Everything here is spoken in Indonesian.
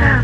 Para